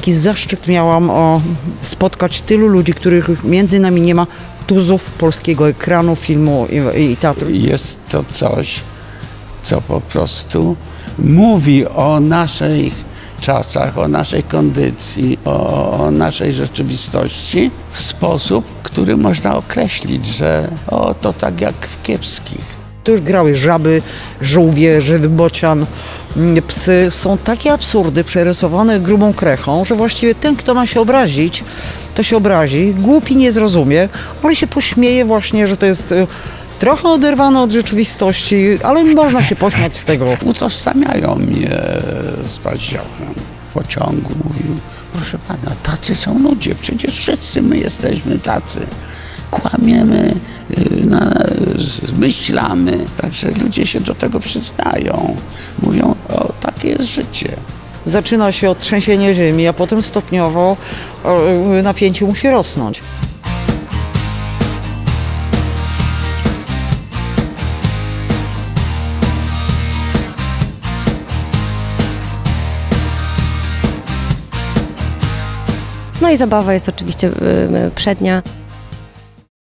Taki zaszczyt miałam spotkać tylu ludzi, których między nami nie ma, tuzów polskiego ekranu, filmu i teatru. Jest to coś, co po prostu mówi o naszych czasach, o naszej kondycji, o naszej rzeczywistości w sposób, który można określić, że to tak jak w Kiepskich. Tu już grały żaby, żółwie, żywy bocian, psy. Są takie absurdy przerysowane grubą krechą, że właściwie ten, kto ma się obrazić, to się obrazi, głupi nie zrozumie, ale się pośmieje właśnie, że to jest trochę oderwane od rzeczywistości, ale można się pośmiać z tego. Utożsamiają mnie z Paździochem. W pociągu mówił, proszę pana, tacy są ludzie, przecież wszyscy my jesteśmy tacy. Kłamiemy, zmyślamy, także ludzie się do tego przyznają. Mówią, takie jest życie. Zaczyna się od trzęsienia ziemi, a potem stopniowo napięcie musi rosnąć. No i zabawa jest oczywiście przednia.